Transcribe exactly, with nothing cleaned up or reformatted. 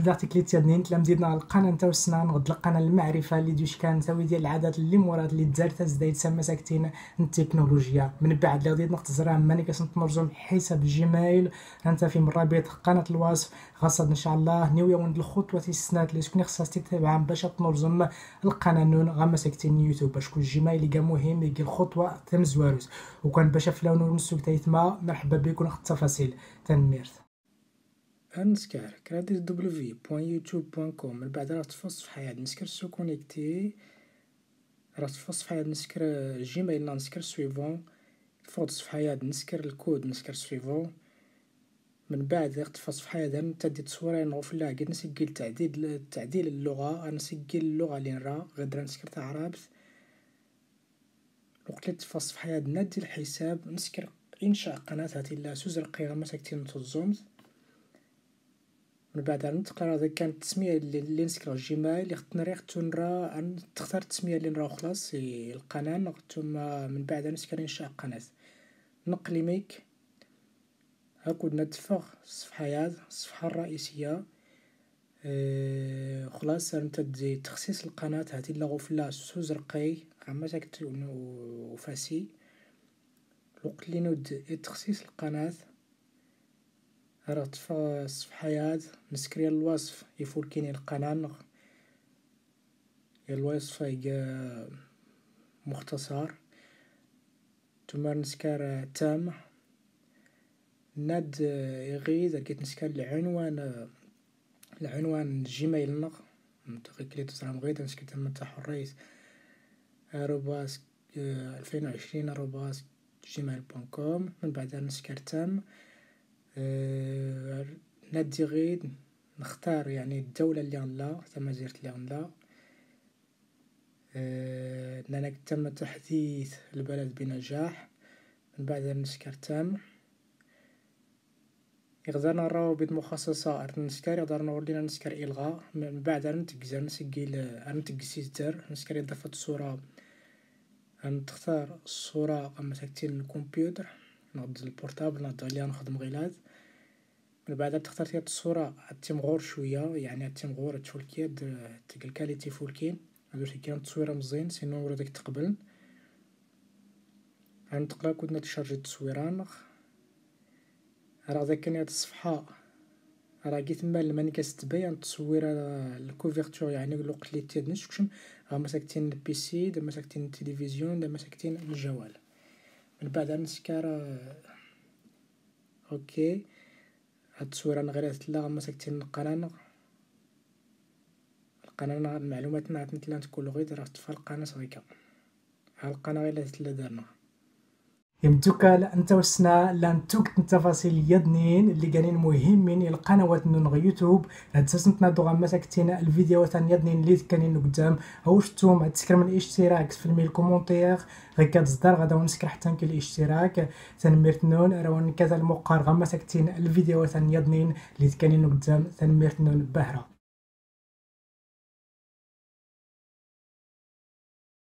بدات كليتيا دنين تلا مزيدنا على القناه نتاع السنان غد القناه المعرفه اللي دوش كان تاوي ديال العادات اللي مرات اللي تزارت زدايد تسمى ساكتين التكنولوجيا من بعد اللي غادي نختصرها ماني كنتمرجو حساب جيميل انت في الرابط قناه الوصف خاصه ان شاء الله نيويا وند الخطوه السنات اللي شكون خاصك تتبعها باش تنرجم القناه نون غما ساكتين يوتيوب باش كل جيميل اللي مهم يجي الخطوه تم زواروس وكان باش فلون ونسوق تايتما مرحبا بكم ناخذ التفاصيل تنميرت نسكر كرادي دبليو في دوت يوتيوب دوت كوم من بعد راه تفص الصفحه هاد نسكر سو كونيكتي راه تفص الصفحه هاد نسكر جيميل نسكر سويفون فوق الصفحه هاد نسكر الكود نسكر سويفون من بعد راه تفص الصفحه هاد نتدي تصويرين وفلا كي نسجل تعديل تعديل اللغه نسجل اللغه اللي نرا غدر نسكر تاع عربي وقت تفص الصفحه هاد ندير الحساب نسكر انشاء قناه هاتي لا سوز القيامه ساكتين تزومز من بعد ننتقل راه كانت التسميه اللي نسكر جيميل اللي خدنا راه تنرا تختار التسميه اللي نرا خلاص القناه نقدتوما من بعد نسكر انشاء قناه نقلي ميك هاكو ندفع الصفحات الصفحه الرئيسيه اه خلاص انت تخصيص القناه هاتي لا غفله سوزرقي غمسك وفاسي الوقت اللي نود تخصيص القناه راه طفى الصفحه هاد نسكري الوصف يفولكيني القناه الوصف يا مختصر ثم نسكر تام ند يغيد كيت نسكر العنوان العنوان جيميل نق منطقي كليت صرا بغيت نسكر تم تاع الرئيس روباس ألفين وعشرين روباس جيميل دوت كوم من بعد نسكر تام ندي غيد نختار يعني الدولة اللي عندنا تم زرت اللي عندنا لأنك تم تحديث البلد بنجاح من بعد نسكر تم يقدر نراو بيت مخصصة نسكر يقدر نورينا نسكر إلغاء من بعد نتجزر نسجل نتجزر نسكر إضافة صورة نختار الصورة قام ساكتين الكمبيوتر ناخد البورتابل ناخد عليها نخدم غيلاد من بعد تختار هاد الصوره تيمغور شويه يعني تيمغور تفولكي تلك الكاليتي فولكي هادو شي كان التصويره مزيان سينو ولا داك تقبل غنتقرا كود نتشارجي التصويره راه داك كاين هاد الصفحه راه كي تما ملي كتبين التصويره الكوفرتور يعني الوقت اللي تيدنش كشم راه مساكتين البيسي دابا مساكتين التلفزيون دابا مساكتين الجوال من بعد نسكر اوكي هاد التصويره نغرات لا مسكتين القناه القناه المعلومات نعت مثلا تكون غير راه تفال القناه صغيره ها القناه غير اللي درنا يمتوك انت وسنا لانتوك التفاصيل يدنين اللي كانين مهمين القنوات نونغ يوتيوب لا تنسوا تنضغوا مساكتين الفيديوهات يدنين اللي كانين قدام او شفتوهم تسكر من الاشتراك في الميل كومونتير غير كتصدر غدا ونسكر حتى كل الاشتراك تنميرت نون راه كذا المقار غمساكتين الفيديوهات يدنين اللي كانين قدام تنميرت نون بهره